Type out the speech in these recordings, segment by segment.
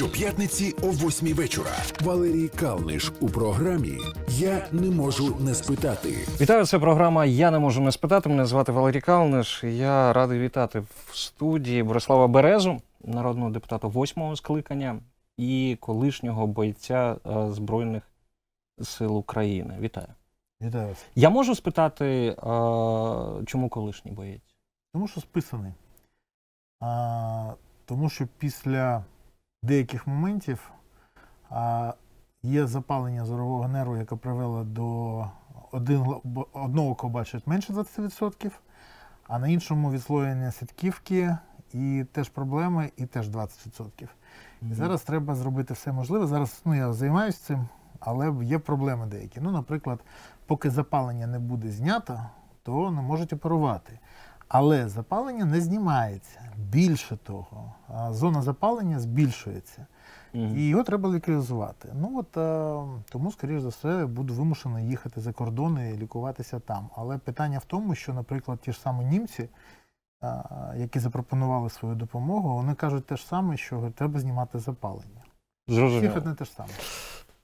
Щоп'ятниці о 8-й вечора. Валерій Калниш у програмі «Я не можу не спитати». Вітаю, це програма «Я не можу не спитати». Мене звати Валерій Калниш. Я радий вітати в студії Борислава Березу, народного депутата 8-го скликання і колишнього бойця Збройних Сил України. Вітаю. Вітаю. Я можу спитати, чому колишній боєць? Тому що списаний. Тому що після деяких моментів є запалення зорового нерву, яке привело до одного, кого бачать менше 20%, а на іншому відслоєння сітківки і теж проблеми, і теж 20%. І зараз треба зробити все можливе. Зараз я займаюся цим, але є проблеми деякі. Наприклад, поки запалення не буде знято, то не можуть оперувати. Але запалення не знімається. Більше того, зона запалення збільшується. І його треба ліквідувати. Тому, скоріш за все, буду вимушений їхати за кордон і лікуватися там. Але питання в тому, що, наприклад, ті ж самі німці, які запропонували свою допомогу, вони кажуть те ж саме, що треба знімати запалення. Зрозуміло. Цифри не те ж саме.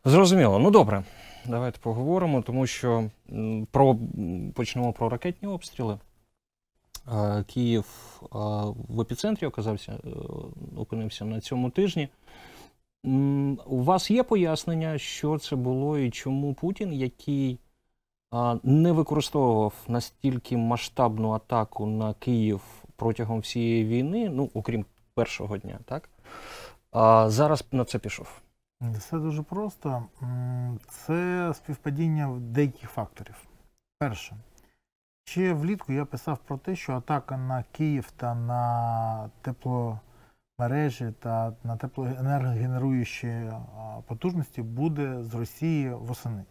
Зрозуміло. Ну, добре. Давайте поговоримо, тому що почнемо про ракетні обстріли. Київ в епіцентрі опинився на цьому тижні. У вас є пояснення, що це було і чому Путін, який не використовував настільки масштабну атаку на Київ протягом всієї війни, окрім першого дня, так? Зараз на це пішов. Все дуже просто. Це співпадіння деяких факторів. Перше. Ще влітку я писав про те, що атака на Київ та на тепломережі та на теплоенергогенеруючі потужності буде з Росії восени.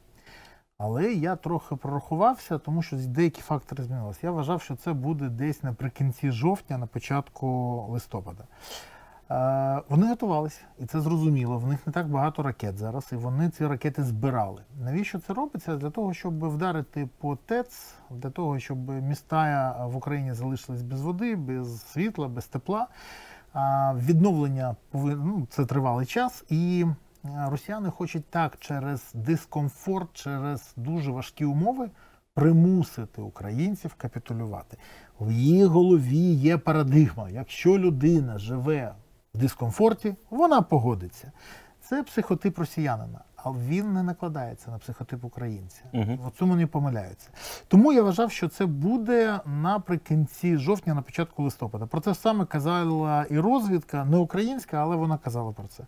Але я трохи прорахувався, тому що деякі фактори змінилися. Я вважав, що це буде десь наприкінці жовтня, на початку листопада. Вони готувалися, і це зрозуміло, в них не так багато ракет зараз, і вони ці ракети збирали. Навіщо це робиться? Для того, щоб вдарити по ТЕЦ, для того, щоб міста в Україні залишились без води, без світла, без тепла. Відновлення, це тривалий час, і росіяни хочуть так через дискомфорт, через дуже важкі умови примусити українців капітулювати. В її голові є парадигма. Якщо людина живе в дискомфорті, вона погодиться. Це психотип росіянина, а він не накладається на психотип українця. В цьому не помиляються. Тому я вважав, що це буде наприкінці жовтня, на початку листопада. Про це саме казала і розвідка, не українська, але вона казала про це.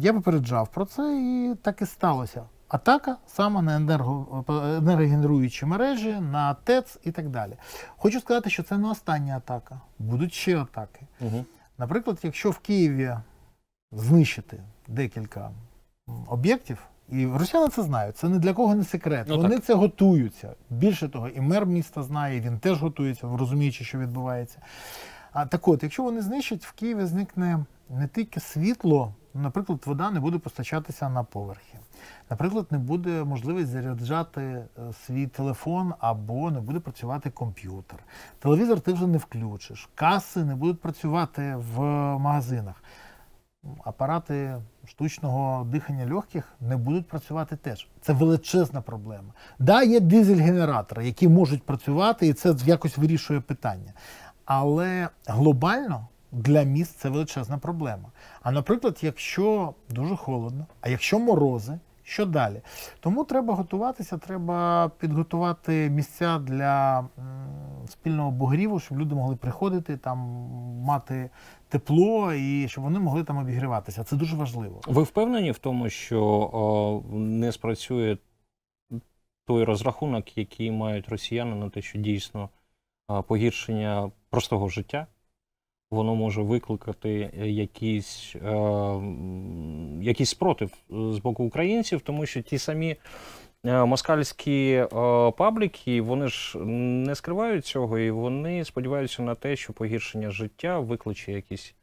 Я попереджав про це, і так і сталося. Атака саме на енергогенеруючі мережі, на ТЕЦ і так далі. Хочу сказати, що це не остання атака. Будуть ще атаки. Наприклад, якщо в Києві знищити декілька об'єктів, і росіяни це знають, це ні для кого не секрет, вони це готуються. Більше того, і мер міста знає, він теж готується, розуміючи, що відбувається. Так от, якщо вони знищать, в Києві зникне не тільки світло, наприклад, вода не буде постачатися на поверхи. Наприклад, не буде можливість заряджати свій телефон або не буде працювати комп'ютер. Телевізор ти вже не включиш, каси не будуть працювати в магазинах. Апарати штучного дихання легких не будуть працювати теж. Це величезна проблема. Так, є дизель-генератори, які можуть працювати, і це якось вирішує питання. Але глобально для міст це величезна проблема. А, наприклад, якщо дуже холодно, а якщо морози, що далі? Тому треба готуватися, треба підготувати місця для спільного обігріву, щоб люди могли приходити, там мати тепло і щоб вони могли там обігріватися. Це дуже важливо. Ви впевнені в тому, що не спрацює той розрахунок, який мають росіяни на те, що дійсно погіршення простого життя, воно може викликати якийсь спротив з боку українців, тому що ті самі москальські пабліки, вони ж не скривають цього, і вони сподіваються на те, що погіршення життя викличе якісь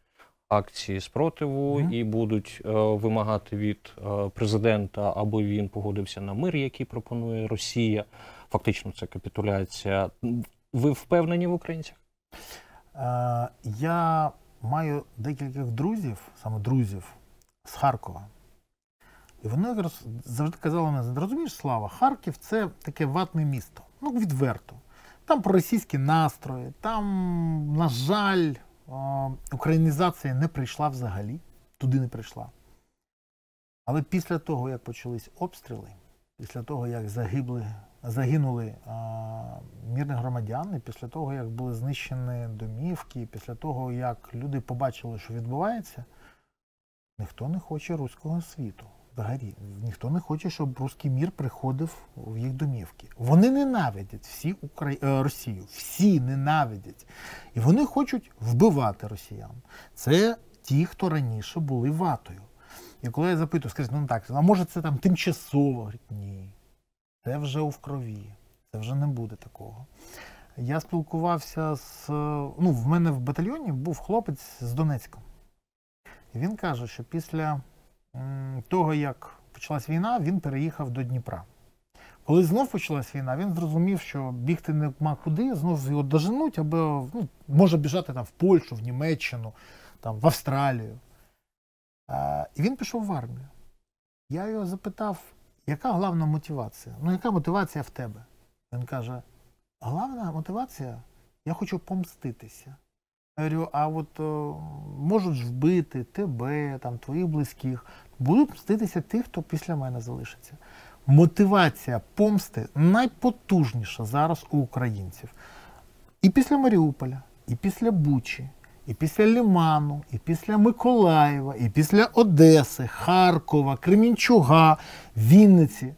акції спротиву і будуть вимагати від президента, аби він погодився на мир, який пропонує Росія. Фактично це капітуляція. Ви впевнені в українцях? Я маю декількох друзів, саме друзів, з Харкова. І вони завжди казали мені, розумієш, Слава, Харків – це таке ватне місто. Ну, відверто. Там проросійські настрої, там, на жаль, українізація не прийшла взагалі, туди не прийшла. Але після того, як почались обстріли, після того, як загинули мирні громадяни, після того, як були знищені домівки, після того, як люди побачили, що відбувається, ніхто не хоче руського світу. Взагалі, ніхто не хоче, щоб руський мір приходив в їх домівки. Вони ненавидять всі Росію, всі ненавидять. І вони хочуть вбивати росіян. Це ті, хто раніше були ватою. І коли я запитую, скажіть, ну так, а може це там тимчасово? Говорить, ні, це вже в крові, це вже не буде такого. Я спілкувався з, ну, в мене в батальйоні був хлопець з Донецька. І він каже, що після того, як почалась війна, він переїхав до Дніпра. Коли знов почалась війна, він зрозумів, що бігти нема куди, знов його доженуть, або, ну, може біжати там в Польщу, в Німеччину, там, в Австралію. І він пішов в армію. Я його запитав, яка головна мотивація? Ну, яка мотивація в тебе? Він каже, головна мотивація, я хочу помститися. Я говорю, а от можуть ж вбити тебе, там, твоїх близьких. Будуть мститися тих, хто після мене залишиться. Мотивація помсти найпотужніша зараз у українців. І після Маріуполя, і після Бучі, і після Лиману, і після Миколаєва, і після Одеси, Харкова, Кременчуга, Вінниці.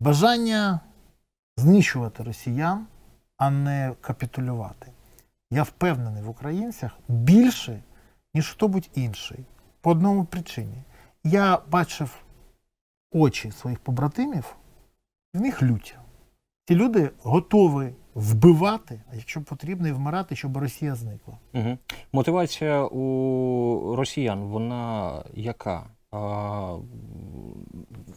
Бажання знищувати росіян, а не капітулювати. Я впевнений в українцях більше, ніж хто-будь інший. По одному причині. Я бачив очі своїх побратимів, в них лють. Ці люди готові вбивати, а якщо потрібно, і вмирати, щоб Росія зникла. Угу. Мотивація у росіян, вона яка?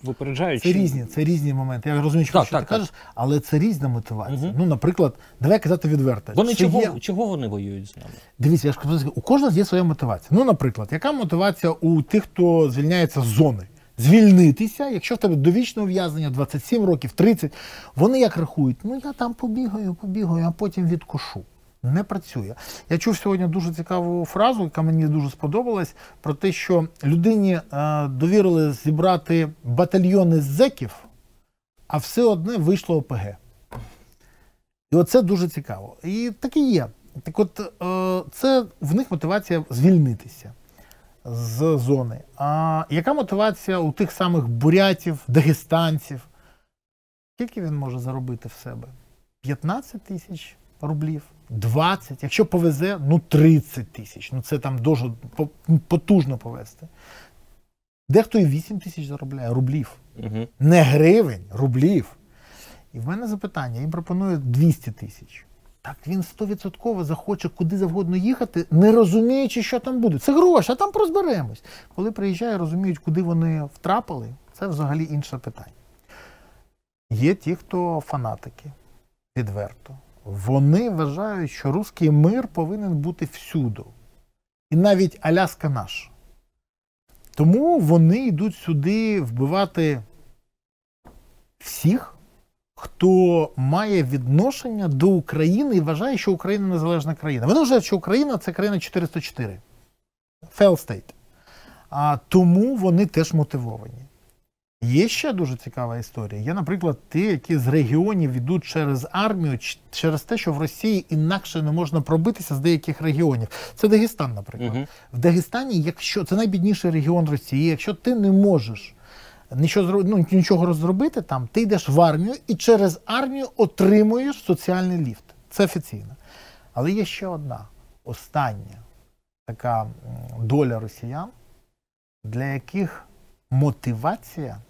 Випереджаючи... Це різні моменти. Я розумію, що ти кажеш, але це різна мотивація. Угу. Ну, наприклад, давай казати відверто. Вони чого вони воюють з нами? Дивіться, я ж кажу, у кожного є своя мотивація. Ну, наприклад, яка мотивація у тих, хто звільняється з зони? Звільнитися, якщо в тебе довічне ув'язнення, 27 років, 30, вони як рахують, ну я там побігаю, а потім відкушу. Не працює. Я чув сьогодні дуже цікаву фразу, яка мені дуже сподобалась, про те, що людині довірили зібрати батальйони зеків, а все одне вийшло ОПГ. І оце дуже цікаво. І так і є. Так от, це в них мотивація звільнитися з зони. А яка мотивація у тих самих бурятів, дагестанців? Скільки він може заробити в себе? 15 тисяч рублів? 20? Якщо повезе, ну 30 тисяч. Ну це там дуже потужно повезти. Дехто і 8 тисяч заробляє рублів. Угу. Не гривень, рублів. І в мене запитання, їм пропонують 200 тисяч. Так він 100% захоче куди завгодно їхати, не розуміючи, що там буде. Це гроші, а там розберемось. Коли приїжджає, розуміють, куди вони втрапили, це взагалі інше питання. Є ті, хто фанатики, відверто. Вони вважають, що руський мир повинен бути всюди. І навіть Аляска наша. Тому вони йдуть сюди вбивати всіх, хто має відношення до України і вважає, що Україна незалежна країна. Вони вважають, що Україна – це країна 404. Fail state. Тому вони теж мотивовані. Є ще дуже цікава історія. Є, наприклад, ті, які з регіонів йдуть через армію, через те, що в Росії інакше не можна пробитися з деяких регіонів. Це Дагестан, наприклад. Угу. В Дагестані, якщо це найбідніший регіон Росії, якщо ти не можеш нічого зробити там, ти йдеш в армію і через армію отримуєш соціальний ліфт. Це офіційно. Але є ще одна, остання така доля росіян, для яких мотивація –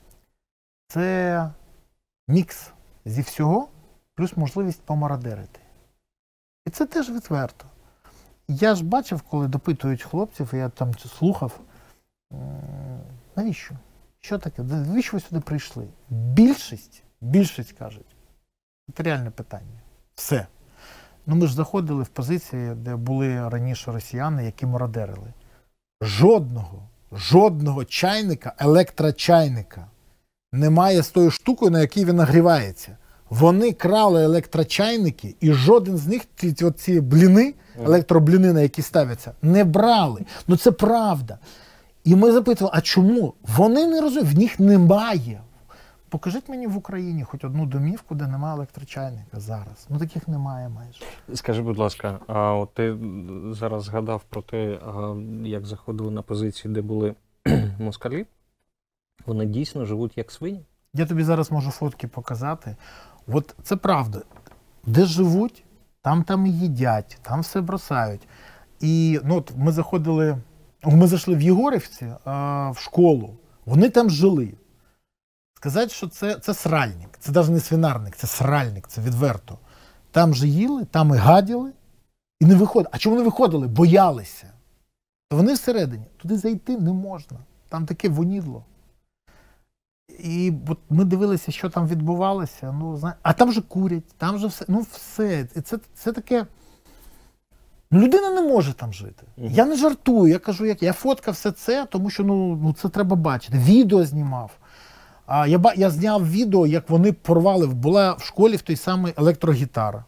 це мікс зі всього, плюс можливість помародерити. І це теж відверто. Я ж бачив, коли допитують хлопців, я там слухав, навіщо? Що таке? Навіщо ви сюди прийшли? Більшість кажуть. Це реальне питання. Все. Ну, ми ж заходили в позиції, де були раніше росіяни, які мародерили. Жодного чайника, електрочайника немає з тою штукою, на якій він нагрівається. Вони крали електрочайники, і жоден з них, ці бліни, електробліни, на які ставляться, не брали. Ну це правда. І ми запитували, а чому? Вони не розуміють, в них немає. Покажіть мені в Україні хоч одну домівку, де немає електрочайника зараз. Ну таких немає майже. Скажи, будь ласка, а от ти зараз згадав про те, як заходили на позиції, де були москалі. Вони дійсно живуть як свині? Я тобі зараз можу фотки показати. От це правда. Де живуть, там і їдять, там все бросають. І ну, от ми зайшли в Єгорівці, в школу, вони там жили. Сказати, що це сральник, це навіть не свинарник, це сральник, це відверто. Там же їли, там і гаділи, і не виходили. А чому не виходили? Боялися. То вони всередині, туди зайти не можна, там таке вонідло. І от ми дивилися, що там відбувалося, ну, а там же курять, там же все, ну все, і це таке, людина не може там жити. Я не жартую, я кажу, я фоткав все це, тому що ну, це треба бачити, відео знімав. Я зняв відео, як вони порвали, була в школі в той самий електрогітара.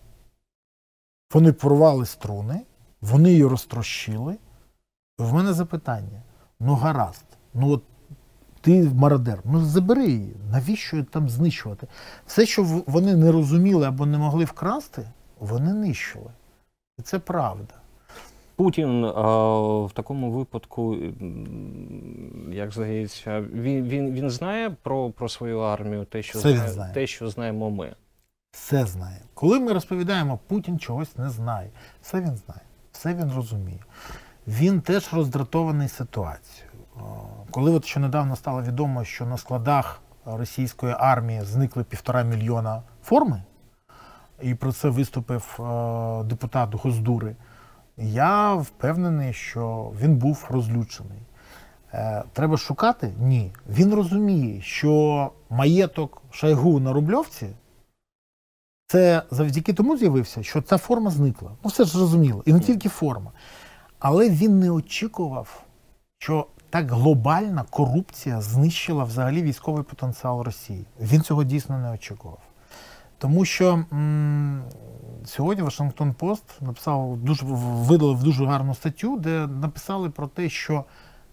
Вони порвали струни, вони її розтрощили. В мене запитання, ну гаразд, ну от ти мародер, ну забери її, навіщо її там знищувати? Все, що вони не розуміли або не могли вкрасти, вони нищили. І це правда. Путін в такому випадку, як здається, він знає про свою армію, те, що знаємо ми? Все знає. Коли ми розповідаємо, Путін чогось не знає. Все він знає, все він розуміє. Він теж роздратований ситуацією. Коли от ще недавно стало відомо, що на складах російської армії зникли 1,5 мільйона форми, і про це виступив депутат Госдури, я впевнений, що він був розлючений. Треба шукати? Ні. Він розуміє, що маєток Шойгу на Рубльовці це завдяки тому з'явився, що ця форма зникла. Ну все ж зрозуміло. І не тільки форма. Але він не очікував, що так глобальна корупція знищила взагалі військовий потенціал Росії. Він цього дійсно не очікував. Тому що сьогодні Washington Post видалив дуже гарну статтю, де написали про те, що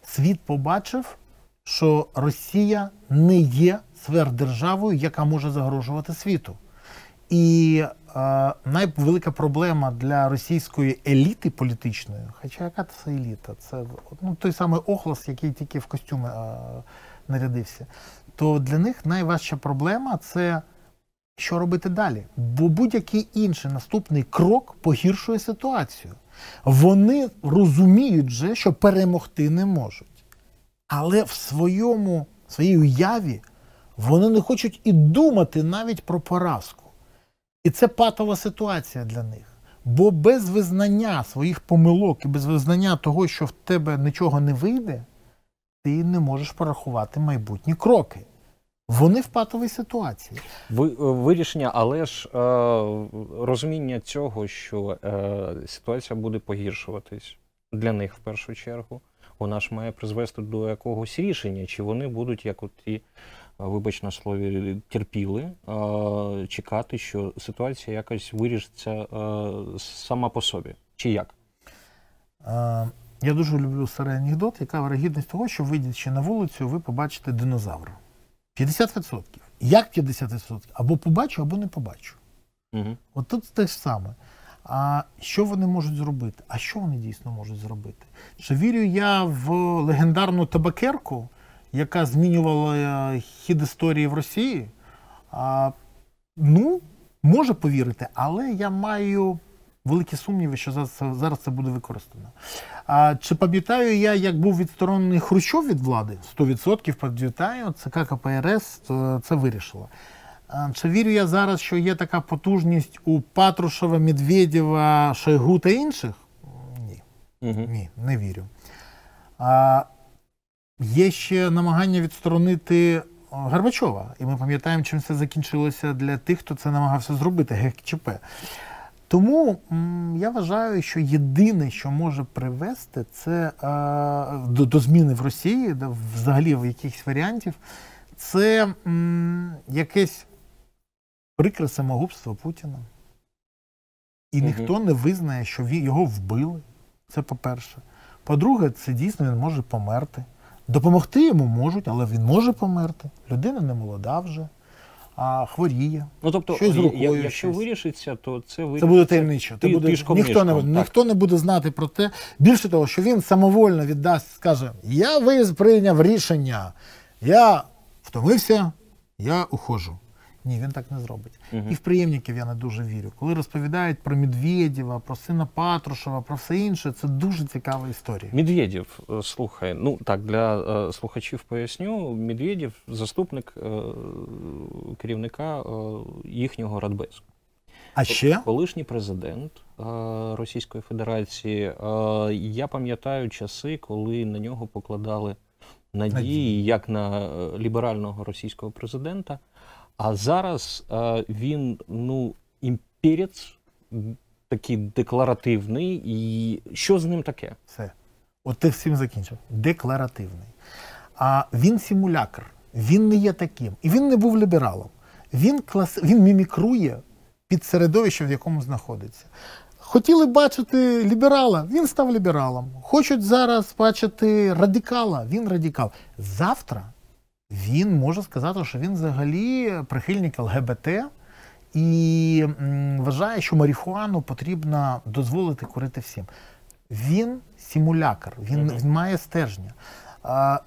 світ побачив, що Росія не є сверхдержавою, яка може загрожувати світу. І найвелика проблема для російської еліти політичної, хоча яка це еліта, це ну, той самий Охлас, який тільки в костюми нарядився, то для них найважча проблема – це що робити далі? Бо будь-який інший наступний крок погіршує ситуацію. Вони розуміють вже, що перемогти не можуть. Але в своїй уяві вони не хочуть і думати навіть про поразку. І це патова ситуація для них. Бо без визнання своїх помилок і без визнання того, що в тебе нічого не вийде, ти не можеш порахувати майбутні кроки. Вони в патовій ситуації. Вирішення, але ж розуміння цього, що ситуація буде погіршуватись для них в першу чергу, вона ж має призвести до якогось рішення. Чи вони будуть, як оті, вибач на слові, терпіли, чекати, що ситуація якось вирішиться сама по собі? Чи як? Я дуже люблю старий анекдот, яка вірогідність того, що вийдячи на вулицю, ви побачите динозавра. 50%. Як 50%? Або побачу, або не побачу. От тут те ж саме. А що вони можуть зробити? А що вони дійсно можуть зробити? Чи вірю я в легендарну табакерку, яка змінювала хід історії в Росії? Ну, може повірити, але я маю великі сумніви, що зараз це буде використано. Чи пам'ятаю я, як був відсторонений Хрущов від влади? 100% пам'ятаю, ЦК КПРС це вирішило. Чи вірю я зараз, що є така потужність у Патрушева, Медведєва, Шойгу та інших? Ні. Ні, не вірю. Є ще намагання відсторонити Горбачова. І ми пам'ятаємо, чим це закінчилося для тих, хто це намагався зробити, ГКЧП. Тому я вважаю, що єдине, що може привести це до зміни в Росії, взагалі в якихось варіантів, це якесь прикре самогубство Путіна. І ніхто не визнає, що його вбили. Це по-перше. По-друге, це дійсно він може померти. Допомогти йому можуть, але він може померти. Людина не молода вже, а хворіє. Ну, тобто, щось з рукою, якщо вирішиться, то це вирішиться. Це буде таємниче. Ніхто не буде знати про те. Більше того, що він самовольно віддасть, скаже, я прийняв рішення, я втомився, я ухожу. Ні, він так не зробить. І в преємників я не дуже вірю. Коли розповідають про Медведєва, про сина Патрушева, про все інше, це дуже цікава історія. Медведєв, слухай, ну так, для слухачів поясню, Медведєв – заступник керівника їхнього Радбезу. А ще? Колишній президент Російської Федерації. Я пам'ятаю часи, коли на нього покладали надії, як на ліберального російського президента. А зараз він, ну, імперець, такий декларативний. І що з ним таке? Все. От ти всім закінчив. Декларативний. А він симулякр. Він не є таким. І він не був лібералом. Він мімікрує під середовище, в якому знаходиться. Хотіли бачити ліберала, він став лібералом. Хочуть зараз бачити радикала, він радикал. Завтра він може сказати, що він взагалі прихильник ЛГБТ і вважає, що марихуану потрібно дозволити курити всім. Він симулякр, він має стержня.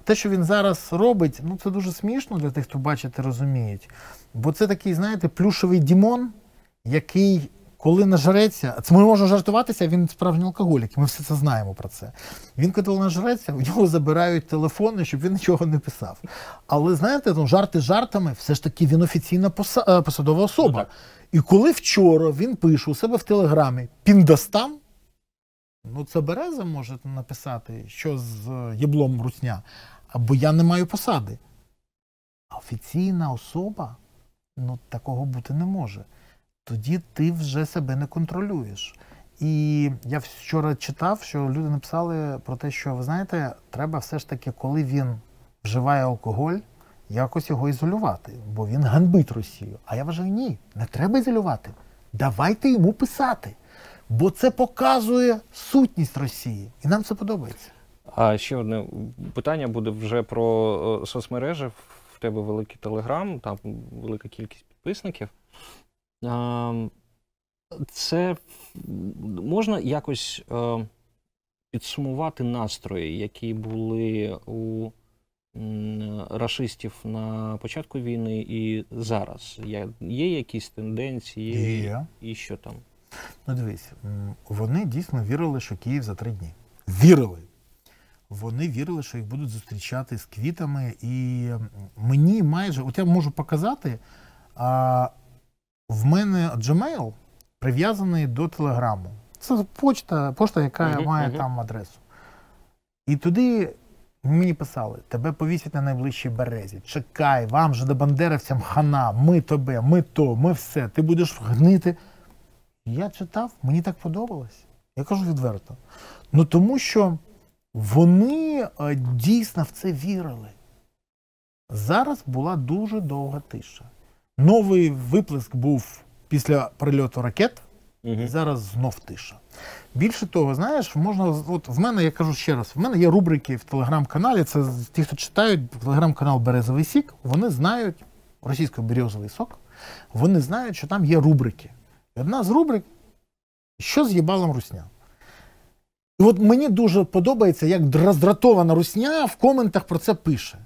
Те, що він зараз робить, ну це дуже смішно для тих, хто бачить і розуміють. Бо це такий, знаєте, плюшовий Дімон, який, коли нажреться, це ми можемо жартуватися, він справжній алкоголік, ми все це знаємо про це. Він, коли нажреться, у нього забирають телефони, щоб він нічого не писав. Але, знаєте, жарти жартами, все ж таки він офіційна посадова особа. І коли вчора він пише у себе в Телеграмі «Піндостам», ну це Береза може написати, що з єблом русня, або я не маю посади. А офіційна особа, ну такого бути не може. Тоді ти вже себе не контролюєш. І я вчора читав, що люди написали про те, що, ви знаєте, треба все ж таки, коли він вживає алкоголь, якось його ізолювати, бо він ганьбить Росію. А я вважаю, ні, не треба ізолювати. Давайте йому писати, бо це показує сутність Росії. І нам це подобається. А ще одне питання буде вже про соцмережі. В тебе великий Телеграм, там велика кількість підписників. Це можна якось підсумувати настрої, які були у рашистів на початку війни і зараз? Є якісь тенденції? Є. І що там? Ну дивись, вони дійсно вірили, що Київ за 3 дні. Вірили! Вони вірили, що їх будуть зустрічати з квітами. І мені майже, от я можу показати, в мене Gmail прив'язаний до Телеграму. Це пошта, яка має там адресу. І туди мені писали, тебе повісять на найближчій березі, чекай, вам же до бандерівцям хана, ми тебе, ми то, ми все, ти будеш гнити. Я читав, мені так подобалось. Я кажу відверто. Ну тому що вони дійсно в це вірили. Зараз була дуже довга тиша. Новий виплеск був після прильоту ракет, і зараз знов тиша. Більше того, знаєш, можна, от в мене, я кажу ще раз, в мене є рубрики в Телеграм-каналі, це ті, хто читають Телеграм-канал «Березовий сік», вони знають, російською «Березовий сок», вони знають, що там є рубрики. І одна з рубрик «Що з єбалом русня?». І от мені дуже подобається, як роздратована русня в коментах про це пише.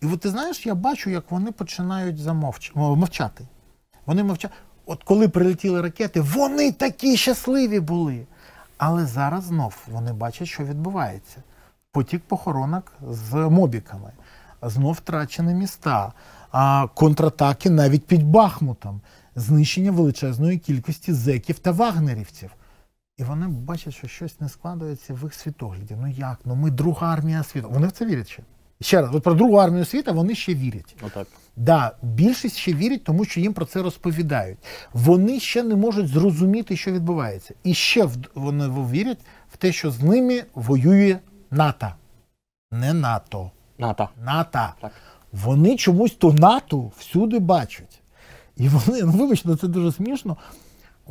І от ти знаєш, я бачу, як вони починають мовчати. Вони мовчать. От коли прилетіли ракети, вони такі щасливі були. Але зараз знов вони бачать, що відбувається. Потік похоронок з мобіками. Знов втрачені міста. Контратаки навіть під Бахмутом. Знищення величезної кількості зеків та вагнерівців. І вони бачать, що щось не складається в їх світогляді. Ну як? Ну ми друга армія світу. Вони в це вірять ще. Ще раз, от про Другу армію світу вони ще вірять. Отак. Да, більшість ще вірять, тому що їм про це розповідають. Вони ще не можуть зрозуміти, що відбувається. І ще вони вірять в те, що з ними воює НАТО. Не НАТО. НАТО. НАТО. Так. Вони чомусь то НАТО всюди бачать. І вони, ну вибачте, це дуже смішно.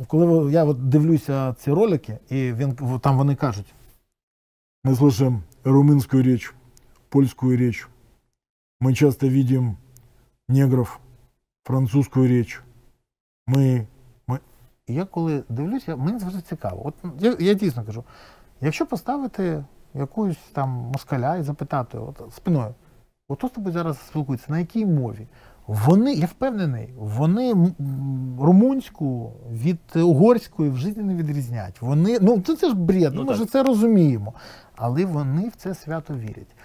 Коли я от дивлюся ці ролики, і там вони кажуть, ми слухаємо румунську річ, польську річ, ми часто бачимо негрів, французьку річ, ми... І я коли дивлюся, мені завжди цікаво. От я дійсно кажу, якщо поставити якусь там москаля і запитати от, спиною, от хто з тобою зараз спілкується, на якій мові? Вони, я впевнений, вони румунську від угорської в житті не відрізняють. Вони, ну це ж бред, ну, ми ж це розуміємо. Але вони в це свято вірять.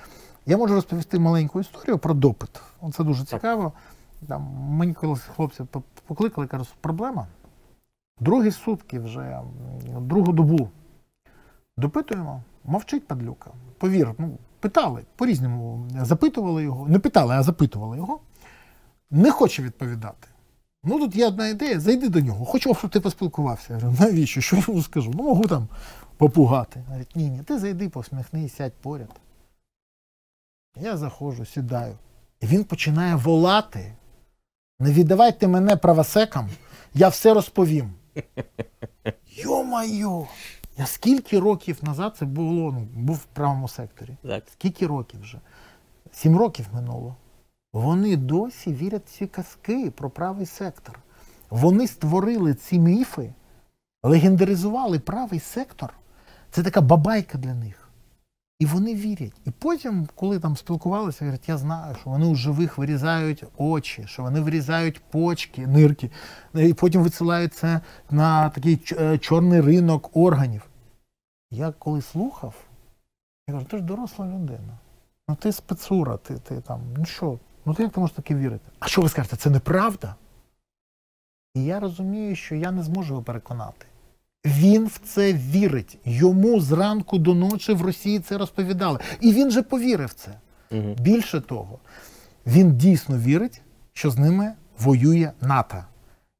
Я можу розповісти маленьку історію про допит. Це дуже цікаво. Там, мені колись хлопці покликали, кажуть, проблема. Другі сутки вже, другу добу допитуємо, мовчить падлюка. Повір, ну, питали, по-різному запитували його, не питали, а запитували його. Не хоче відповідати. Ну, тут є одна ідея, зайди до нього. Хочу, щоб ти поспілкувався. Я говорю, навіщо? Що я йому скажу? Ну, можу там попугати. Говорить, ні, ти зайди, посміхнись, сядь поряд. Я заходжу, сідаю. І він починає волати. Не віддавайте мене правосекам, я все розповім. Йо-майо! Я скільки років назад це було, ну, був в правому секторі. Так. Скільки років вже? 7 років минуло. Вони досі вірять в ці казки про правий сектор. Вони створили ці міфи, легендаризували правий сектор. Це така бабайка для них. І вони вірять. І потім, коли там спілкувалися, говорять, я знаю, що вони у живих вирізають очі, що вони вирізають почки, нирки. І потім висилають це на такий чорний ринок органів. Я коли слухав, я кажу, ти ж доросла людина. Ну ти спецура, ти там, ну що? Ну як ти можеш таке вірити? А що ви скажете, це неправда? І я розумію, що я не зможу його переконати. Він в це вірить. Йому зранку до ночі в Росії це розповідали. І він же повірив в це. Угу. Більше того, він дійсно вірить, що з ними воює НАТО.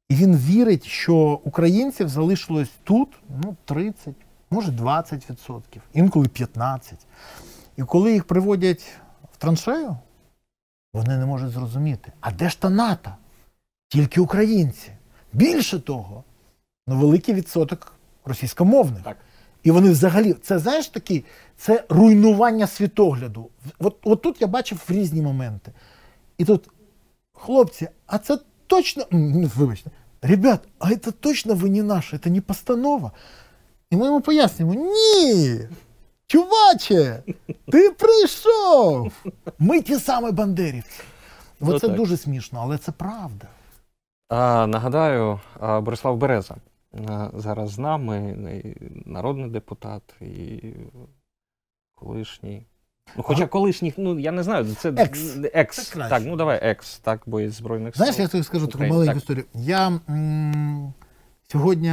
І він вірить, що українців залишилось тут, ну, 30, може 20%, інколи 15%. І коли їх приводять в траншею, вони не можуть зрозуміти, а де ж та НАТО? Тільки українці. Більше того, ну великий відсоток російськомовних. Так. І вони взагалі, це знаєш такі, це руйнування світогляду. От тут я бачив різні моменти. І тут, хлопці, а це точно, вибачте, ребят, а це точно ви не наші, це не постанова. І ми йому пояснюємо, ні! Чуваче, ти прийшов! Ми ті самі бандерівці. Оце дуже смішно, але це правда. Нагадаю, Борислав Береза зараз з нами, народний депутат і колишній. Ну, хоча колишніх, ну я не знаю, це екс. Так, ну давай екс, так, бо із Збройних Сил. Знаєш, я тобі скажу таку маленьку історію. Я сьогодні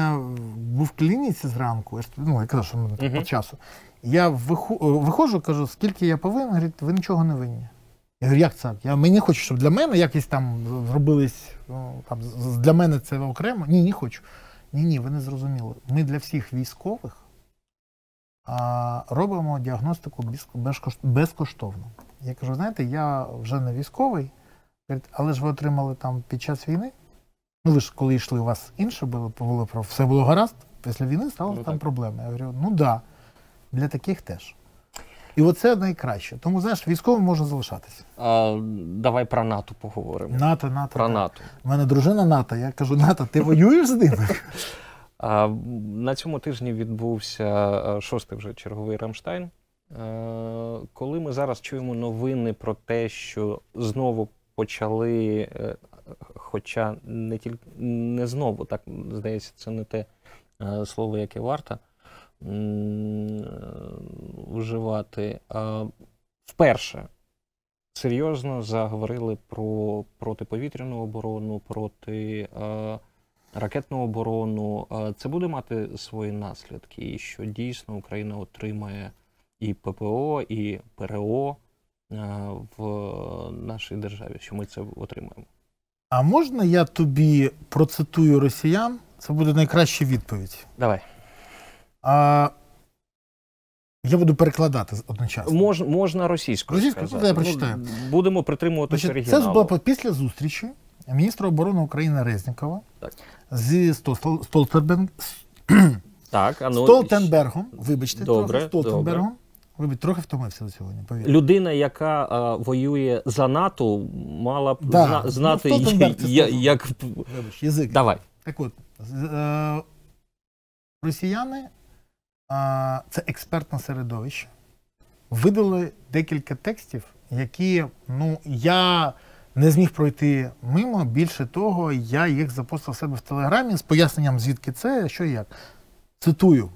був в клініці зранку, ну я казав, що ми по часу. Я виходжу, кажу, скільки я повинен, говорить, ви нічого не винні. Я говорю, як це? Мені хочу, щоб для мене якісь там зробились, там, для мене це окремо. Ні, не хочу. Ні, ви не зрозуміли. Ми для всіх військових робимо діагностику безкоштовно. Я кажу, знаєте, я вже не військовий, але ж ви отримали там під час війни, ну ви ж коли йшли, у вас інше було, все було гаразд, після війни стало там проблеми. Я говорю, ну да. Для таких теж. І оце найкраще. Тому, знаєш, військовим можна залишатися. Давай про НАТО поговоримо. НАТО. Про НАТО. У мене дружина НАТО. Я кажу, НАТО, ти воюєш з ними? На цьому тижні відбувся 6-й вже черговий Рамштайн. Коли ми зараз чуємо новини про те, що знову почали, хоча не тільки, не знову, так, здається, це не те слово, яке варто, вживати. Вперше серйозно заговорили про протиповітряну оборону, проти ракетну оборону. Це буде мати свої наслідки, і що дійсно Україна отримає і ППО, і ПРО, в нашій державі, що ми це отримаємо. А можна я тобі процитую росіян? Це буде найкраща відповідь. Давай. Я буду перекладати одночасно. Можна російською сказати. Російською, я прочитаю. Будемо притримуватися оригіналу. Це ж було після зустрічі міністра оборони України Резнікова зі Столтенбергом. Вибачте, Столтенбергом. Вибач, трохи втомився до сьогодні, повірю. Людина, яка воює за НАТО, мала б знати, як... Вибач, язик. Давай. Так от, росіяни, це експертне середовище, видали декілька текстів, які, ну, я не зміг пройти мимо, більше того, я їх запостив в себе в Телеграмі з поясненням, звідки це, що і як. Цитую.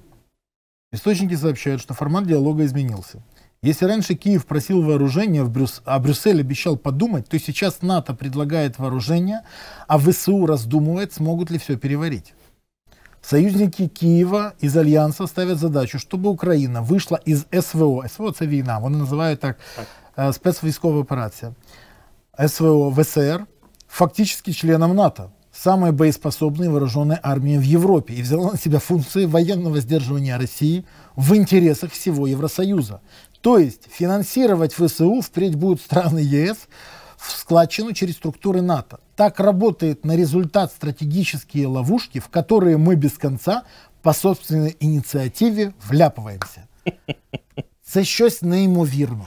Источники сообщают, что формат диалога изменился. Если раньше Киев просил вооружения, а Брюссель обещал подумать, то сейчас НАТО предлагает вооружение, а ВСУ раздумывает, смогут ли все переварить. Союзники Киева из Альянса ставят задачу, чтобы Украина вышла из СВО. СВО – это война, они называют так, спецвойсковая операция. СВО, ВСР, фактически членом НАТО. Самой боеспособной вооруженной армии в Европе и взяла на себя функции военного сдерживания России в интересах всего Евросоюза. То есть финансировать ВСУ впредь будут страны ЕС в складчину через структуры НАТО. Так работает на результат стратегические ловушки, в которые мы без конца по собственной инициативе вляпываемся. Це щось неймовірно.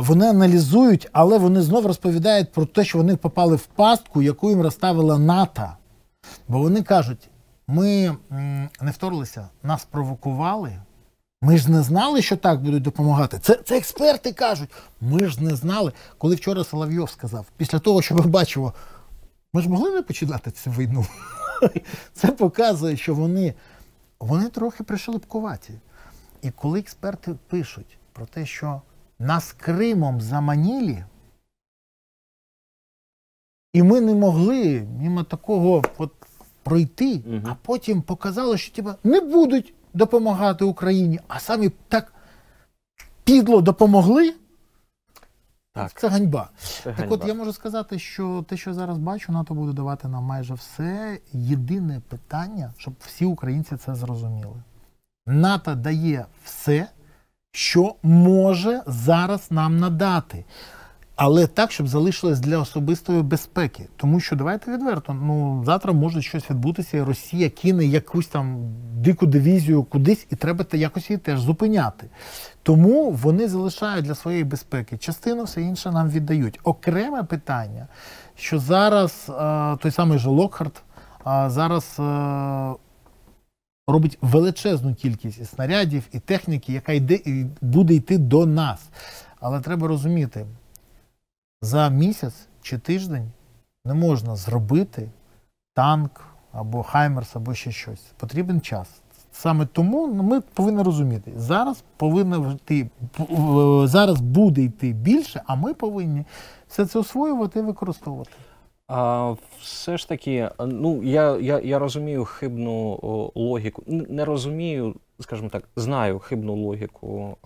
Вони аналізують, але вони знову розповідають про те, що вони попали в пастку, яку їм розставила НАТО. Бо вони кажуть, ми не вторглися, нас провокували, ми ж не знали, що так будуть допомагати. Це експерти кажуть, ми ж не знали. Коли вчора Соловйов сказав, після того, що ми бачимо, ми ж могли не починати цю війну? Це показує, що вони трохи пришелепкуваті. І коли експерти пишуть про те, що нас Кримом заманили, і ми не могли мимо такого пройти, а потім показало, що не будуть допомагати Україні, а самі так підло допомогли. Це ганьба. Так от я можу сказати, що те, що зараз бачу, НАТО буде давати нам майже все. Єдине питання, щоб всі українці це зрозуміли. НАТО дає все, що може зараз нам надати. Але так, щоб залишилось для особистої безпеки. Тому що, давайте відверто, завтра може щось відбутися, і Росія кине якусь там дику дивізію кудись, і треба якось її теж зупиняти. Тому вони залишають для своєї безпеки. Частину, все інше нам віддають. Окреме питання, що зараз той самий же Локхард зараз робить величезну кількість і снарядів, і техніки, яка буде йти до нас. Але треба розуміти, за місяць чи тиждень не можна зробити танк, або Хаймерс, або ще щось. Потрібен час. Саме тому ми повинні розуміти, зараз буде йти більше, а ми повинні все це освоювати і використовувати. Все ж таки, я розумію хибну логіку, не розумію, скажімо так, знаю хибну логіку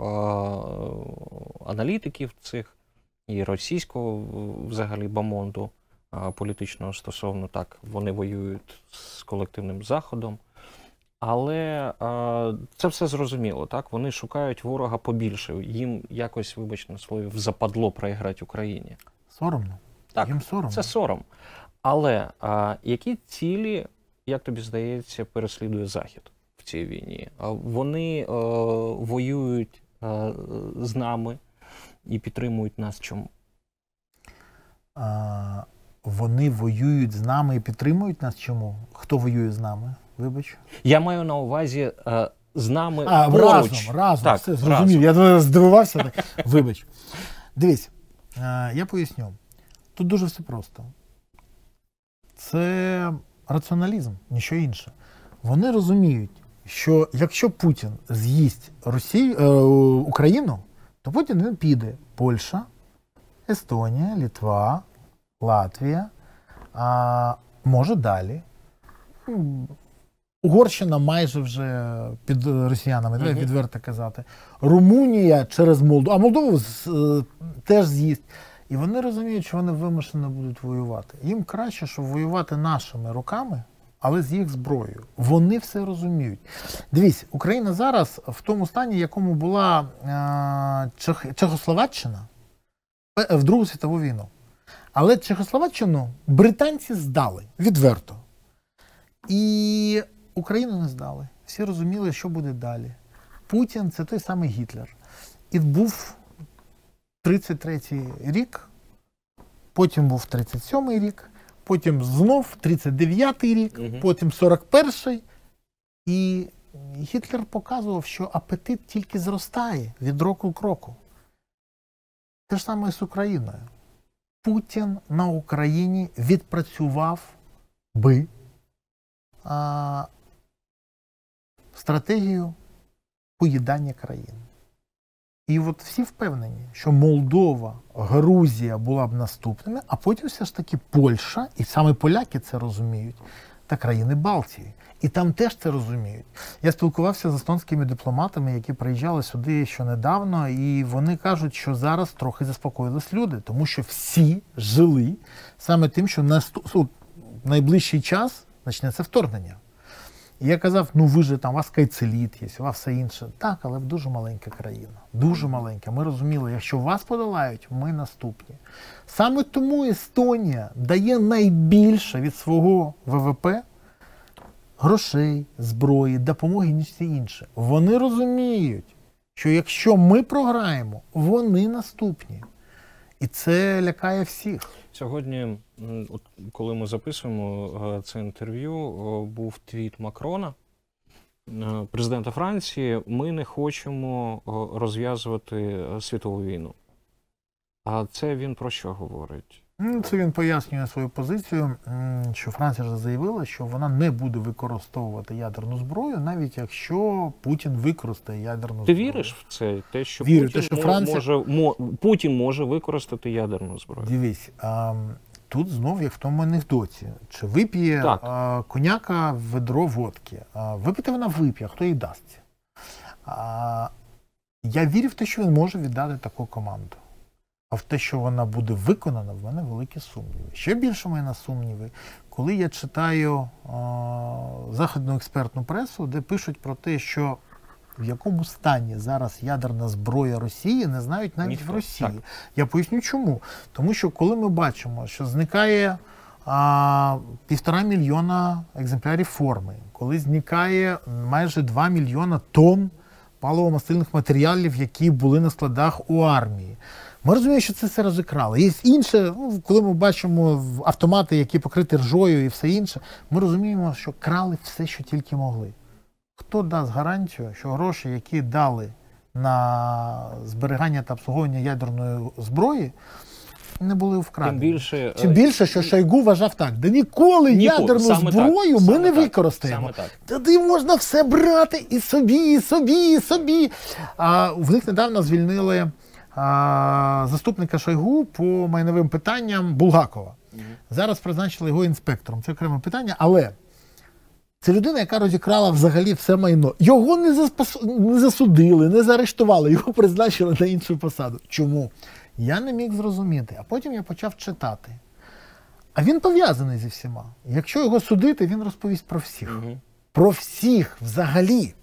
аналітиків цих і російського взагалі бомонду політичного стосовно, так, вони воюють з колективним Заходом, але це все зрозуміло, так, вони шукають ворога побільше, їм якось, вибачте на слові, в западло проіграти Україні. Соромно. Так, це сором. Але які цілі, як тобі здається, переслідує Захід в цій війні? Вони воюють з нами і підтримують нас чому? Вони воюють з нами і підтримують нас чому? Хто воює з нами? Вибач. Я маю на увазі з нами поруч. Разом, все, зрозумів. Я здивувався. Вибач. Дивись, я поясню. Тут дуже все просто. Це раціоналізм, нічого інше. Вони розуміють, що якщо Путін з'їсть Україну, то потім він піде Польща, Естонія, Литва, Латвія, може далі. Угорщина майже вже під росіянами, треба відверто казати. Румунія через Молдову, а Молдову теж з'їсть. І вони розуміють, що вони вимушені будуть воювати. Їм краще, щоб воювати нашими руками, але з їх зброєю. Вони все розуміють. Дивіться, Україна зараз в тому стані, в якому була Чехословаччина в Другу світову війну. Але Чехословаччину британці здали відверто. І Україну не здали. Всі розуміли, що буде далі. Путін – це той самий Гітлер. І був 33-й рік, потім був 37-й рік, потім знов 39-й рік, потім 41-й. І Гітлер показував, що апетит тільки зростає від року до року. Те ж саме і з Україною. Путін на Україні відпрацював би стратегію поїдання країн. І от всі впевнені, що Молдова, Грузія була б наступними, а потім все ж таки Польща, і саме поляки це розуміють, та країни Балтії. І там теж це розуміють. Я спілкувався з естонськими дипломатами, які приїжджали сюди ще недавно, і вони кажуть, що зараз трохи заспокоїлись люди, тому що всі жили саме тим, що на найближчий час почнеться вторгнення. І я казав, ну ви же там, у вас кайцеліт є, у вас все інше. Так, але дуже маленька країна, дуже маленька. Ми розуміли, якщо вас подолають, ми наступні. Саме тому Естонія дає найбільше від свого ВВП грошей, зброї, допомоги, ніж всі інші. Вони розуміють, що якщо ми програємо, вони наступні. І це лякає всіх. Сьогодні, коли ми записуємо це інтерв'ю, був твіт Макрона, президента Франції: ми не хочемо розв'язувати світову війну. А це він про що говорить? Це він пояснює свою позицію, що Франція вже заявила, що вона не буде використовувати ядерну зброю, навіть якщо Путін використає ядерну зброю. Ти віриш в це? Те, що вірю, що Франція... Путін може використати ядерну зброю? Дивись, тут знов як в тому анекдоті. Чи вип'є коняка в ведро водки? Випити вона вип'є, хто їй дасть? Я вірю в те, що він може віддати таку команду. А в те, що вона буде виконана, в мене великі сумніви. Ще більше в мене сумніви, коли я читаю західну експертну пресу, де пишуть про те, що в якому стані зараз ядерна зброя Росії, не знають навіть в Росії. Так. Я поясню чому. Тому що коли ми бачимо, що зникає 1,5 мільйона екземплярів форми, коли зникає майже 2 мільйона тонн паливо-мастильних матеріалів, які були на складах у армії, ми розуміємо, що це все розікрали. Є інше, коли ми бачимо автомати, які покриті ржою і все інше, ми розуміємо, що крали все, що тільки могли. Хто дасть гарантію, що гроші, які дали на зберігання та обслуговування ядерної зброї, не були вкрадені? Тим більше, що Шойгу вважав так: да ніколи ядерну зброю ми не використаємо. Тоді можна все брати і собі, і собі, і собі. В них недавно звільнили заступника Шойгу по майновим питанням Булгакова. Зараз призначили його інспектором. Це окреме питання, але це людина, яка розікрала взагалі все майно. Його не засудили, не заарештували, його призначили на іншу посаду. Чому? Я не міг зрозуміти, а потім я почав читати. А він пов'язаний зі всіма. Якщо його судити, він розповість про всіх. Про всіх взагалі.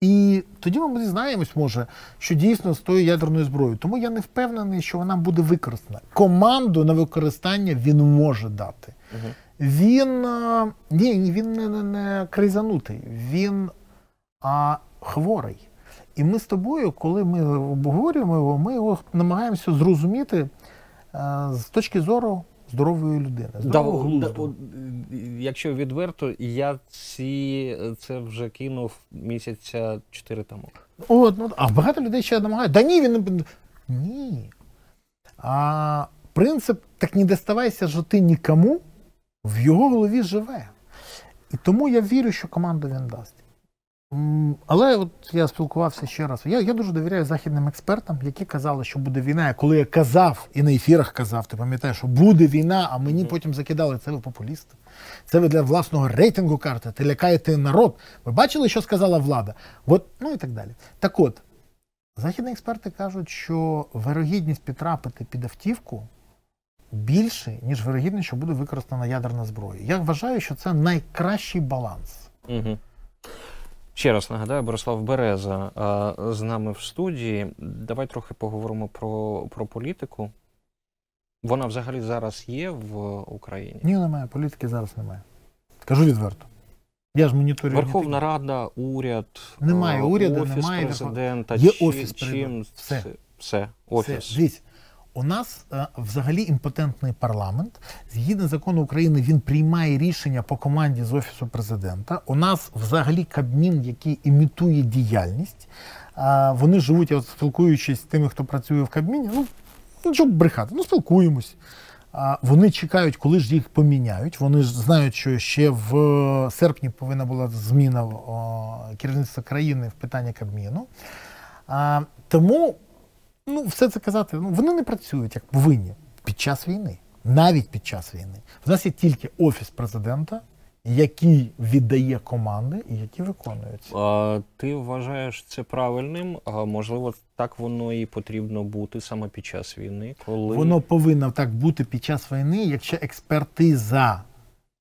І тоді ми дізнаємось, може, що дійсно з тою ядерною зброєю. Тому я не впевнений, що вона буде використана. Команду на використання він може дати. Він не кризанутий, він хворий. І ми з тобою, коли ми обговорюємо його, ми його намагаємося зрозуміти з точки зору здорової людини. Якщо відверто, я це вже кинув місяця 4 тому. А багато людей ще намагають. Принцип «так не доставайся же ти нікому» в його голові живе. І тому я вірю, що команду він дасть. Але от я спілкувався ще раз. Я дуже довіряю західним експертам, які казали, що буде війна. Я коли я казав, і на ефірах казав, ти пам'ятаєш, що буде війна, а мені потім закидали, це ви популісти. Це ви для власного рейтингу карти, ти лякаєте народ. Ви бачили, що сказала влада? От, ну і так далі. Так от, західні експерти кажуть, що вирогідність потрапити під автівку більше, ніж вирогідність, що буде використана ядерна зброя. Я вважаю, що це найкращий баланс. Угу. Ще раз нагадаю, Борислав Береза з нами в студії. Давай трохи поговоримо про політику. Вона взагалі зараз є в Україні? Ні, немає. Політики зараз немає. Кажу відверто. Я ж моніторю. Верховна Рада, уряд, немає уряду, Офіс Президента. Є Офіс Президента. Все. Офіс. Дивіться, у нас взагалі імпотентний парламент. Згідно закону України, він приймає рішення по команді з Офісу Президента. У нас взагалі Кабмін, який імітує діяльність. Вони живуть, я от спілкуючись з тими, хто працює в Кабміні, нічого брехати, спілкуємось. Вони чекають, коли ж їх поміняють. Вони ж знають, що ще в серпні повинна була зміна керівництва країни в питанні Кабміну. Тому все це казати, вони не працюють, як повинні, під час війни. Навіть під час війни. В нас є тільки Офіс Президента, який віддає команди і які виконуються. Ти вважаєш це правильним? Можливо, так воно і потрібно бути саме під час війни? Коли... Воно повинно так бути під час війни, якщо експертиза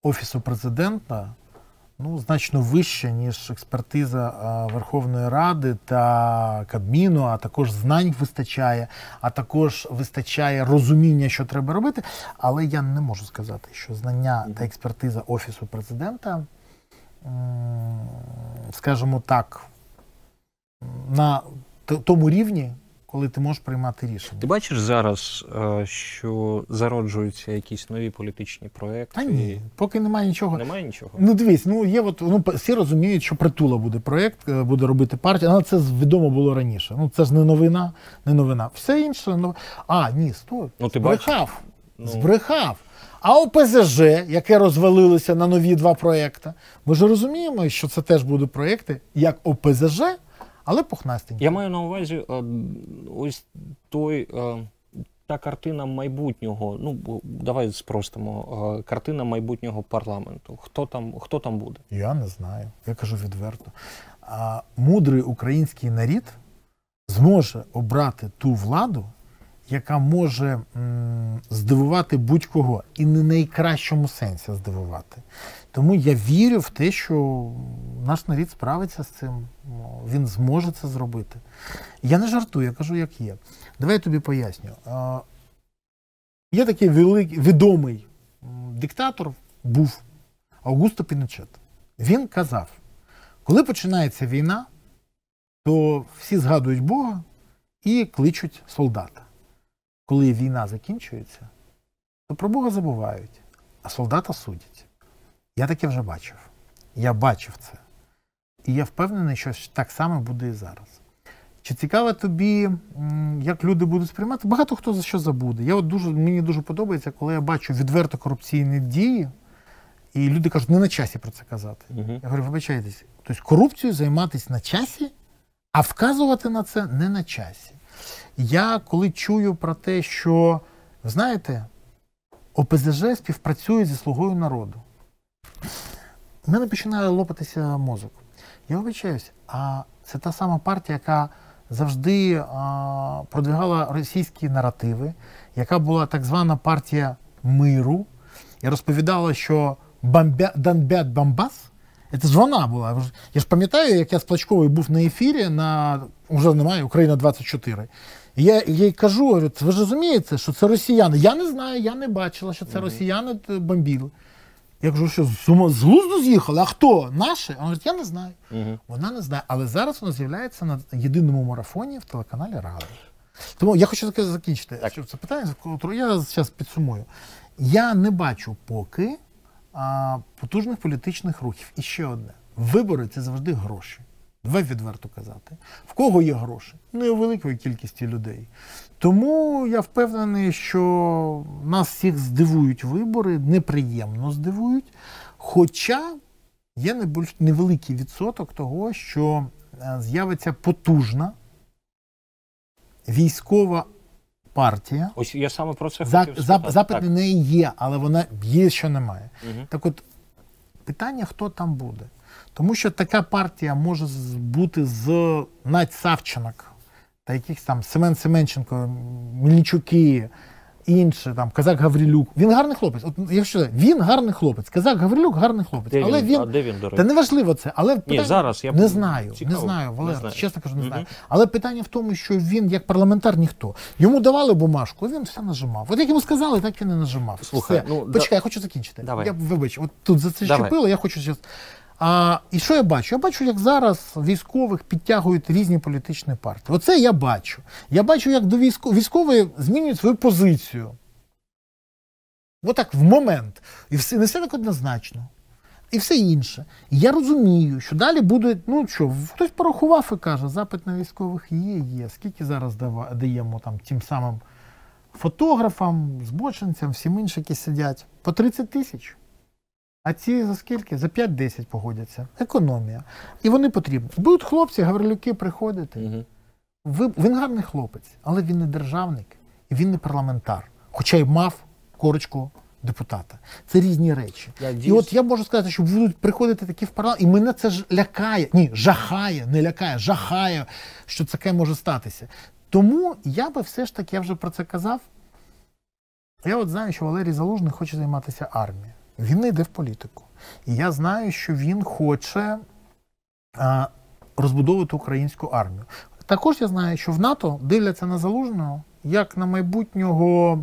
Офісу Президента значно вища, ніж експертиза Верховної Ради та Кабміну, а також знань вистачає, а також вистачає розуміння, що треба робити. Але я не можу сказати, що знання та експертиза Офісу Президента, скажімо так, на тому рівні, коли ти можеш приймати рішення. Ти бачиш зараз, що зароджуються якісь нові політичні проекти? Та ні, поки немає нічого. Немає нічого? Дивись, є всі розуміють, що Притула буде проект, буде робити партія, але це відомо було раніше. Це ж не новина, не новина. Все інше, ні, стой, збрехав. А ОПЗЖ, яке розвалилося на нові два проекти, ми ж розуміємо, що це теж будуть проекти, як ОПЗЖ, але пухнастенький. Я маю на увазі ось та картина майбутнього, давай спростимо, картина майбутнього парламенту. Хто там буде? Я не знаю, я кажу відверто. Мудрий український народ зможе обрати ту владу, яка може здивувати будь-кого, і не в найкращому сенсі здивувати. Тому я вірю в те, що наш народ справиться з цим, він зможе це зробити. Я не жартую, я кажу, як є. Давай я тобі поясню. Є такий відомий диктатор, був Аугусто Піночет. Він казав, коли починається війна, то всі згадують Бога і кличуть солдата. Коли війна закінчується, то про Бога забувають, а солдата судять. Я таке вже бачив. Я бачив це. І я впевнений, що так само буде і зараз. Чи цікаво тобі, як люди будуть сприймати? Багато хто за що забуде. Мені дуже подобається, коли я бачу відверто корупційні дії, і люди кажуть, не на часі про це казати. Я говорю, вибачайтесь, тобто корупцією займатися на часі, а вказувати на це не на часі. Я коли чую про те, що, знаєте, ОПЗЖ співпрацює зі Слугою народу. У мене починає лопатися мозок. Я вибачаюся, а це та сама партія, яка завжди продвигала російські наративи, яка була так звана партія миру, і розповідала, що бомбять Донбас. Це ж вона була. Я ж пам'ятаю, як я з Плачковою був на ефірі, вже немає, Україна-24. І я їй кажу, ви ж розумієте, що це росіяни. Я не знаю, я не бачила, що це росіяни бомбіли. Я кажу, що з глузду з'їхали, а хто? Наші? Вона говорить, я не знаю. Вона не знає, але зараз вона з'являється на єдиному марафоні в телеканалі Рада. Тому я хочу закінчити це питання, я зараз підсумую. Я не бачу поки потужних політичних рухів. І ще одне. Вибори – це завжди гроші. Давай відверто казати. В кого є гроші? У великої кількості людей. Тому я впевнений, що нас всіх здивують вибори, неприємно здивують. Хоча є найбільш невеликий відсоток того, що з'явиться потужна військова партія. Ось я саме про це хотів сказати. Запит на неї є, але вона є, що немає. Угу. Так от, питання, хто там буде. Тому що така партія може бути з Надь Савченок, та якихось там Семен Семенченко, Мельничуки, інші, там, Казак Гаврилюк. Він гарний хлопець. От, якщо він гарний хлопець, Казак Гаврилюк гарний хлопець. Де але він... А де він, до речі? Та неважливо це, але питання... Ні, зараз я... Не знаю, Валер, чесно кажу, не знаю. Але питання в тому, що він, як парламентар, ніхто. Йому давали бумажку, він все нажимав. От як йому сказали, так він і нажимав. Слухай, ну... Почекай, я хочу закінчити. Давай. Я, вибач, от тут за це щепило, я хочу зараз... І що я бачу? Я бачу, як зараз військових підтягують різні політичні партії. Оце я бачу. Я бачу, як до військові змінюють свою позицію. Отак, в момент. І все, не все так однозначно. І все інше. І я розумію, що далі буде, ну що, хтось порахував і каже, запит на військових є. Скільки зараз даємо там тим самим фотографам, збочинцям, всім іншим, які сидять? По 30 тисяч. А ці за скільки? За 5-10 погодяться. Економія. І вони потрібні. Будуть хлопці, Гаврилюки, приходити. Угу. Він гарний хлопець, але він не державник, і він не парламентар. Хоча й мав корочку депутата. Це різні речі. І от я можу сказати, що будуть приходити такі в парламент, і мене це ж лякає. Ні, жахає, не лякає, жахає, що таке може статися. Тому я би все ж таки, я вже про це казав, я от знаю, що Валерій Залужний хоче займатися армією. Він не йде в політику. І я знаю, що він хоче розбудовувати українську армію. Також я знаю, що в НАТО дивляться на Залужного як на майбутнього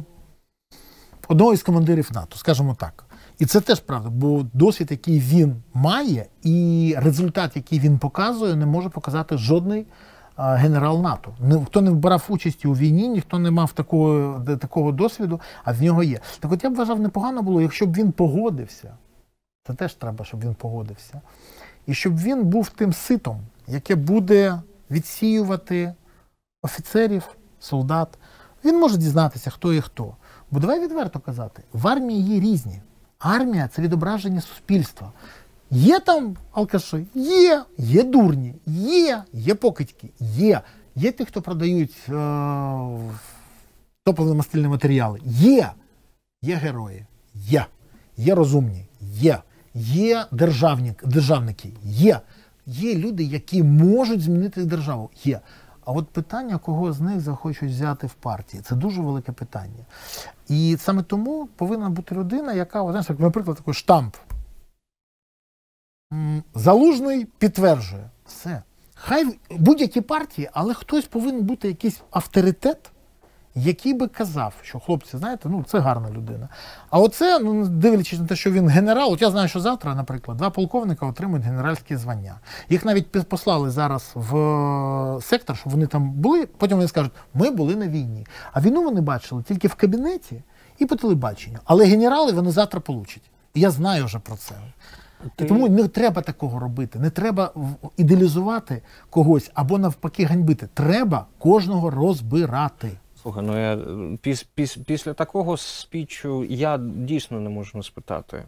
одного із командирів НАТО, скажімо так. І це теж правда, бо досвід, який він має, і результат, який він показує, не може показати жодний генерал НАТО. Ніхто не брав участі у війні, ніхто не мав такого досвіду, а в нього є. Так от я б вважав, непогано було, якщо б він погодився. Це теж треба, щоб він погодився. І щоб він був тим ситом, яке буде відсіювати офіцерів, солдат. Він може дізнатися, хто є хто. Бо давай відверто казати, в армії є різні. Армія – це відображення суспільства. Є там алкаші? Є. Є дурні? Є. Є покидьки? Є. Є ті, хто продають топливно-мастильні матеріали? Є. Є герої? Є. Є розумні? Є. Є державники? Є. Є люди, які можуть змінити державу? Є. А от питання, кого з них захочуть взяти в партії, це дуже велике питання. І саме тому повинна бути людина, яка, знаєш, як, наприклад, такий штамп. Залужний підтверджує. Все. Хай будь-які партії, але хтось повинен бути якийсь авторитет, який би казав, що хлопці, знаєте, ну це гарна людина. А оце, ну, дивлячись на те, що він генерал, от я знаю, що завтра, наприклад, 2 полковника отримують генеральські звання. Їх навіть послали зараз в сектор, щоб вони там були, потім вони скажуть, ми були на війні. А війну вони бачили тільки в кабінеті і по телебаченню. Але генерали вони завтра получать. І я знаю вже про це. І тому не треба такого робити, не треба ідеалізувати когось або навпаки ганьбити. Треба кожного розбирати. Слухай, ну я після такого спічу я дійсно не можу не спитати.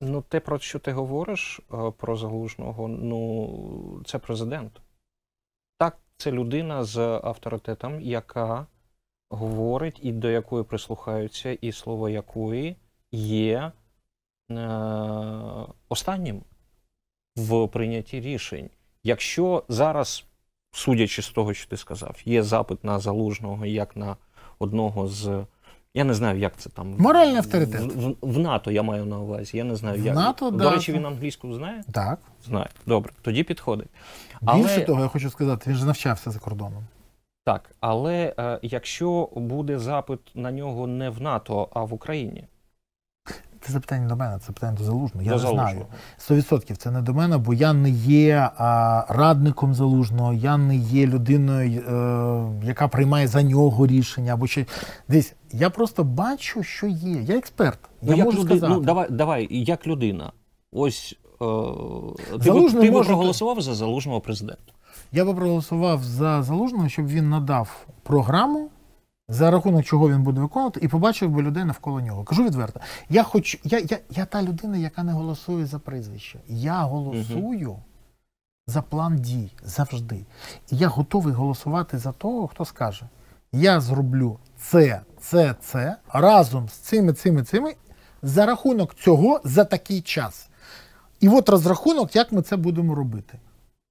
Ну те, про що ти говориш, про Залужного, ну це президент. Так, це людина з авторитетом, яка говорить і до якої прислухаються, і слово якої є останнім в прийнятті рішень. Якщо зараз, судячи з того, що ти сказав, є запит на Залужного як на одного з... Я не знаю, як це там... Моральний авторитет. В НАТО я маю на увазі. Я не знаю, як. НАТО, до речі, він англійську знає? Так. Знає. Добре. Тоді підходить. Більше того, я хочу сказати, він же навчався за кордоном. Так. Але якщо буде запит на нього не в НАТО, а в Україні, це запитання не до мене, це запитання до Залужного. Я не знаю. 100% це не до мене, бо я не є радником Залужного, я не є людиною, яка приймає за нього рішення. Або ще... Десь, я просто бачу, що є. Я експерт. Я можу сказати. Ну, давай, як людина. Ось, ти би проголосував за Залужного президента? Я би проголосував за Залужного, щоб він надав програму за рахунок чого він буде виконувати, і побачив би людей навколо нього. Кажу відверто, я та людина, яка не голосує за прізвище. Я голосую за план дій завжди. І я готовий голосувати за того, хто скаже, я зроблю це, разом з цими, за рахунок цього, за такий час. І от розрахунок, як ми це будемо робити.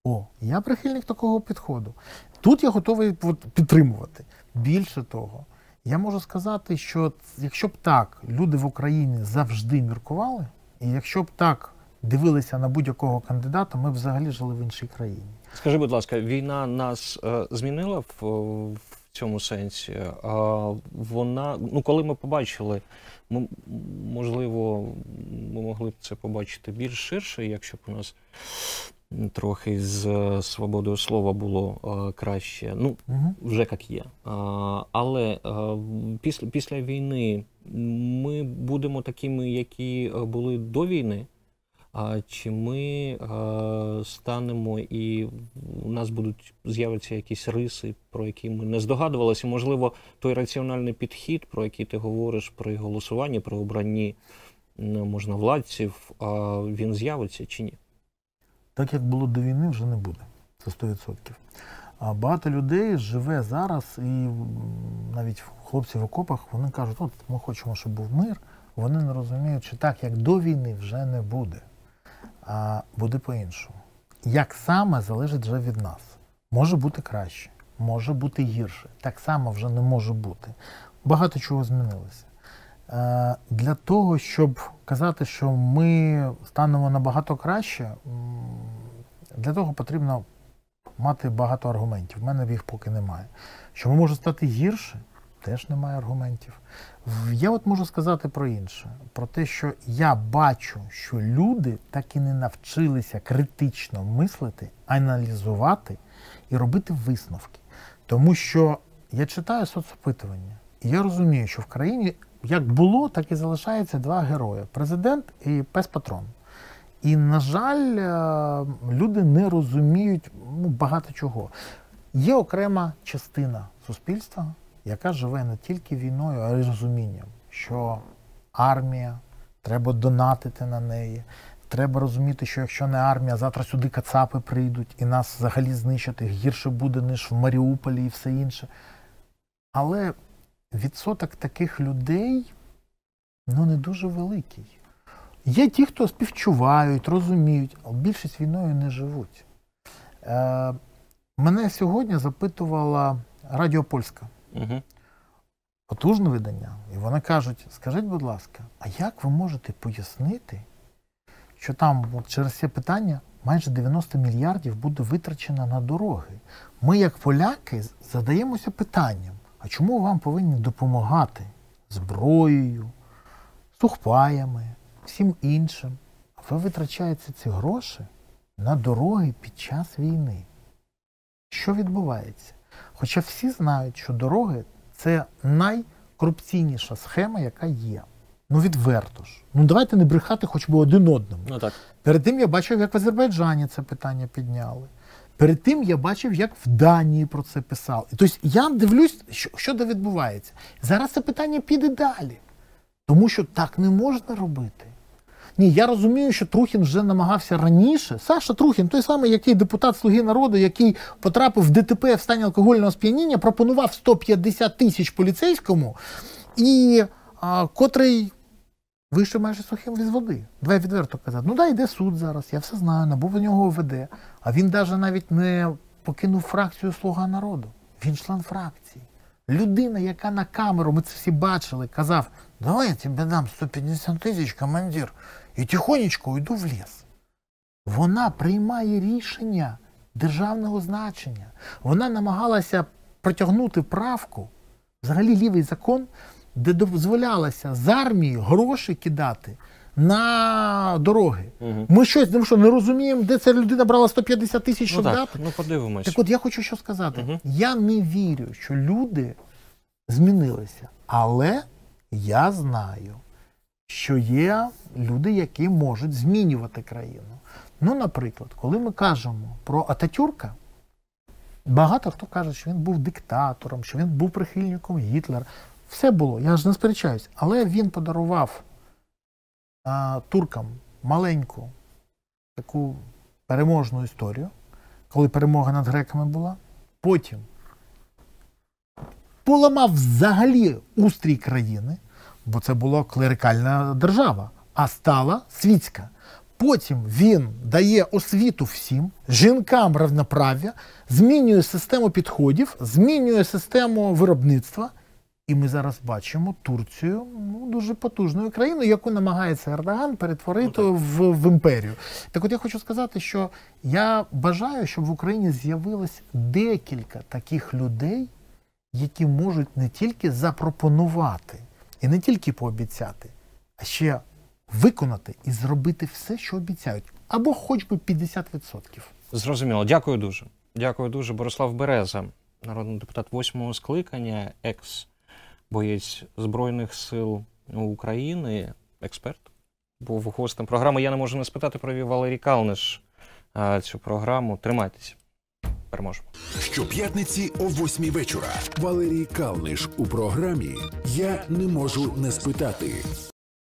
О, я прихильник такого підходу. Тут я готовий підтримувати. Більше того, я можу сказати, що якщо б так люди в Україні завжди міркували, і якщо б так дивилися на будь-якого кандидата, ми б взагалі жили в іншій країні. Скажи, будь ласка, війна нас змінила в цьому сенсі? Коли ми побачили, можливо, ми могли б це побачити більш ширше, якщо б у нас трохи з свободою слова було краще, вже як є. Але після війни ми будемо такими, які були до війни, чи ми станемо і у нас з'являться якісь риси, про які ми не здогадувалися, можливо, той раціональний підхід, про який ти говориш при голосуванні, при обранні можновладців, він з'явиться чи ні? Так, як було до війни, вже не буде. Це 100%. А багато людей живе зараз, і навіть хлопці в окопах, вони кажуть, от ми хочемо, щоб був мир. Вони не розуміють, що так, як до війни, вже не буде. А буде по-іншому. Як саме, залежить вже від нас. Може бути краще, може бути гірше. Так само вже не може бути. Багато чого змінилося. Для того, щоб казати, що ми станемо набагато краще, для того потрібно мати багато аргументів. В мене їх поки немає. Що ми можемо стати гірше, теж немає аргументів. Я от можу сказати про інше. Про те, що я бачу, що люди так і не навчилися критично мислити, аналізувати і робити висновки. Тому що я читаю соцопитування, і я розумію, що в країні як було, так і залишається два герої – президент і пес-патрон. І, на жаль, люди не розуміють багато чого. Є окрема частина суспільства, яка живе не тільки війною, а й розумінням, що армія, треба донатити на неї, треба розуміти, що якщо не армія, завтра сюди кацапи прийдуть і нас взагалі знищать, гірше буде, ніж в Маріуполі і все інше. Але відсоток таких людей, не дуже великий. Є ті, хто співчувають, розуміють, але більшість війною не живуть. Мене сьогодні запитувала Радіо Польська, потужне видання, і вони кажуть, скажіть, будь ласка, а як ви можете пояснити, що там через це питання майже 90 мільярдів буде витрачено на дороги? Ми, як поляки, задаємося питанням, а чому вам повинні допомагати зброєю, сухпаями, всім іншим? А ви витрачаєте ці гроші на дороги під час війни. Що відбувається? Хоча всі знають, що дороги – це найкорупційніша схема, яка є. Відверто ж. Давайте не брехати хоч би один одному. Перед тим я бачив, як в Азербайджані це питання підняли. Перед тим я бачив, як в Данії про це писали. Тобто я дивлюсь, що де відбувається. Зараз це питання піде далі. Тому що так не можна робити. Ні, я розумію, що Трухін вже намагався раніше. Саша Трухін, той самий, який депутат "Слуги народу", який потрапив в ДТП в стані алкогольного сп'яніння, пропонував 150 тисяч поліцейському, і котрий вийшов майже сухим від води. Давай відверто казати. Йде суд зараз, я все знаю, НАБУ в нього веде. А він навіть не покинув фракцію "Слуга народу". Він член фракції. Людина, яка на камеру, ми це всі бачили, казав, давай я тебе дам 150 тисяч, командир, і тихонечко йду в ліс. Вона приймає рішення державного значення. Вона намагалася протягнути правку, взагалі лівий закон, де дозволялося з армії гроші кидати на дороги. Ми щось не розуміємо, де ця людина брала 150 тисяч, щоб дати? Подивимось. Так от я хочу що сказати. Я не вірю, що люди змінилися. Але я знаю, що є люди, які можуть змінювати країну. Наприклад, коли ми кажемо про Ататюрка, Багато хто каже, що він був диктатором, що він був прихильником Гітлера. Все було, я ж не сперечаюсь. Але він подарував туркам маленьку таку переможну історію, коли перемога над греками була. Потім поламав взагалі устрій країни, бо це була клерикальна держава, а стала світська. Потім він дає освіту всім, жінкам рівноправ'я, змінює систему підходів, змінює систему виробництва. І ми зараз бачимо Турцію, ну, дуже потужною країною, яку намагається Ердоган перетворити в імперію. Так от я хочу сказати, що я бажаю, щоб в Україні з'явилось декілька таких людей, які можуть не тільки запропонувати і не тільки пообіцяти, а ще виконати і зробити все, що обіцяють. Або хоч би 50%. Зрозуміло. Дякую дуже. Дякую дуже. Борислав Береза, народний депутат 8-го скликання, екс-боєць Збройних сил України, експерт, був гостем програми. Я не можу не спитати, провів Валерій Калниш цю програму. Тримайтеся. Переможемо. Щоп'ятниці о 8-й вечора. Валерій Калниш у програмі «Я не можу не спитати».